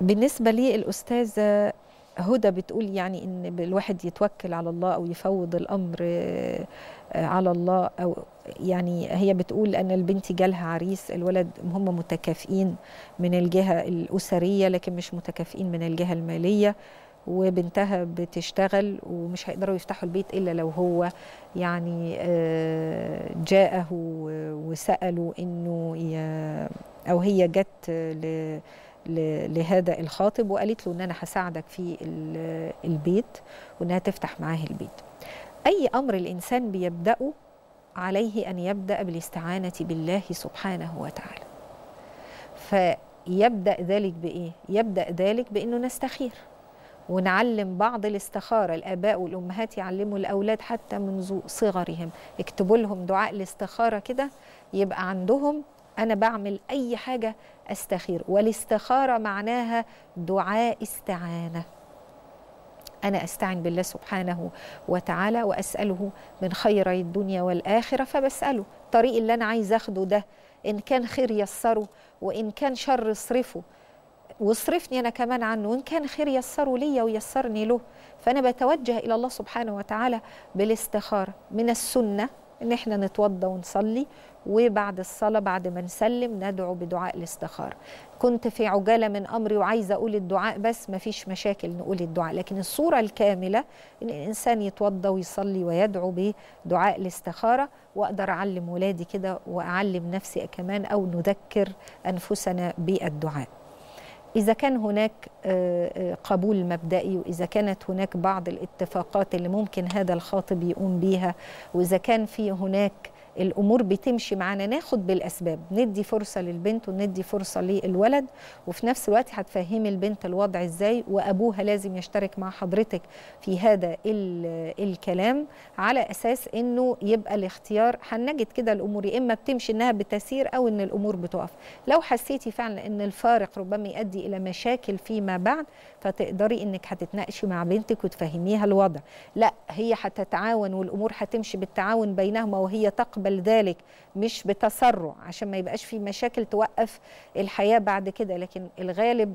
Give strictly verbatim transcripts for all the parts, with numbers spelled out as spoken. بالنسبة لي الأستاذة هدى بتقول يعني إن الواحد يتوكل على الله أو يفوض الأمر على الله، أو يعني هي بتقول أن البنت جالها عريس، الولد هم متكافئين من الجهة الأسرية لكن مش متكافئين من الجهة المالية، وبنتها بتشتغل ومش هيقدروا يفتحوا البيت إلا لو هو يعني جاءه وسأله إنه أو هي جت ل لهذا الخاطب وقالت له ان انا هساعدك في البيت وانها تفتح معاه البيت. اي امر الانسان بيبداه عليه ان يبدا بالاستعانه بالله سبحانه وتعالى. فيبدا ذلك بايه؟ يبدا ذلك بانه نستخير ونعلم بعض الاستخاره، الاباء والامهات يعلموا الاولاد حتى منذ صغرهم، اكتبوا لهم دعاء الاستخاره كده يبقى عندهم أنا بعمل أي حاجة أستخير، والاستخارة معناها دعاء استعانة. أنا أستعن بالله سبحانه وتعالى وأسأله من خيري الدنيا والآخرة، فبسأله الطريق اللي أنا عايز أخده ده، إن كان خير يسره وإن كان شر اصرفه واصرفني أنا كمان عنه، وإن كان خير يسره ليا ويسرني له. فأنا بتوجه إلى الله سبحانه وتعالى بالاستخارة. من السنة إن إحنا نتوضى ونصلي، وبعد الصلاة بعد ما نسلم ندعو بدعاء الاستخارة. كنت في عجالة من أمري وعايزة أقول الدعاء بس، ما فيش مشاكل نقول الدعاء، لكن الصورة الكاملة إن الإنسان يتوضى ويصلي ويدعو بدعاء الاستخارة، وأقدر أعلم ولادي كده وأعلم نفسي كمان، أو نذكر أنفسنا بالدعاء. إذا كان هناك قبول مبدئي، وإذا كانت هناك بعض الاتفاقات اللي ممكن هذا الخاطب يقوم بيها، وإذا كان في هناك الأمور بتمشي معانا، ناخد بالأسباب، ندي فرصة للبنت وندي فرصة للولد، وفي نفس الوقت هتفهمي البنت الوضع إزاي، وأبوها لازم يشترك مع حضرتك في هذا الكلام على أساس أنه يبقى الاختيار. هنجد كده الأمور يا إما بتمشي أنها بتسير أو أن الأمور بتقف. لو حسيتي فعلا أن الفارق ربما يؤدي إلى مشاكل فيما بعد، فتقدري أنك هتتناقشي مع بنتك وتفهميها الوضع. لا، هي هتتعاون والأمور هتمشي بالتعاون بينهما، وهي تقبل بل ذلك مش بتسرع عشان ما يبقاش في مشاكل توقف الحياة بعد كده. لكن الغالب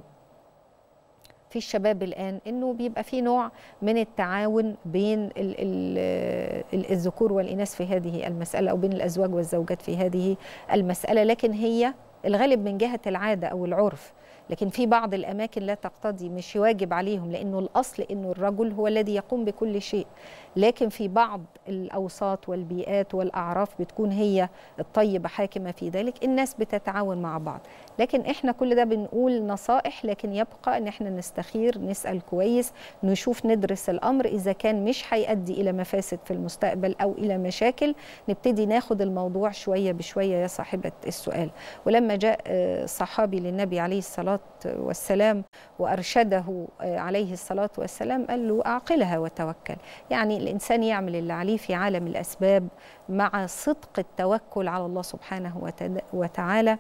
في الشباب الآن إنه بيبقى في نوع من التعاون بين ال ال الذكور والإناث في هذه المسألة، أو بين الأزواج والزوجات في هذه المسألة، لكن هي الغالب من جهة العادة أو العرف. لكن في بعض الأماكن لا تقتضي، مش واجب عليهم، لأنه الأصل أنه الرجل هو الذي يقوم بكل شيء، لكن في بعض الأوساط والبيئات والأعراف بتكون هي الطيبة حاكمة في ذلك، الناس بتتعاون مع بعض. لكن إحنا كل ده بنقول نصائح، لكن يبقى أن إحنا نستخير، نسأل كويس، نشوف، ندرس الأمر. إذا كان مش هيؤدي إلى مفاسد في المستقبل أو إلى مشاكل، نبتدي ناخد الموضوع شوية بشوية يا صاحبة السؤال. ولما جاء صحابي للنبي عليه الصلاة والسلام وأرشده عليه الصلاة والسلام، قال له أعقلها وتوكل. يعني الإنسان يعمل اللي عليه في عالم الأسباب مع صدق التوكل على الله سبحانه وتعالى،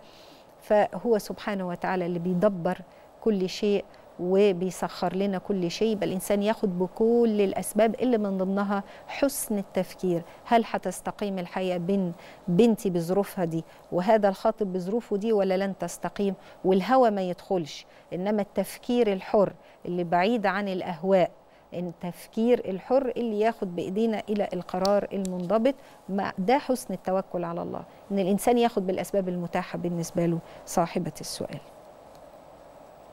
فهو سبحانه وتعالى اللي بيدبر كل شيء وبيسخر لنا كل شيء. بل الإنسان ياخد بكل الأسباب اللي من ضمنها حسن التفكير. هل هتستقيم الحياة بين بنتي بظروفها دي وهذا الخاطب بظروفه دي، ولا لن تستقيم؟ والهوى ما يدخلش، إنما التفكير الحر اللي بعيد عن الأهواء، التفكير الحر اللي ياخد بإيدينا إلى القرار المنضبط. ده حسن التوكل على الله، إن الإنسان ياخد بالأسباب المتاحة بالنسبة له. صاحبة السؤال.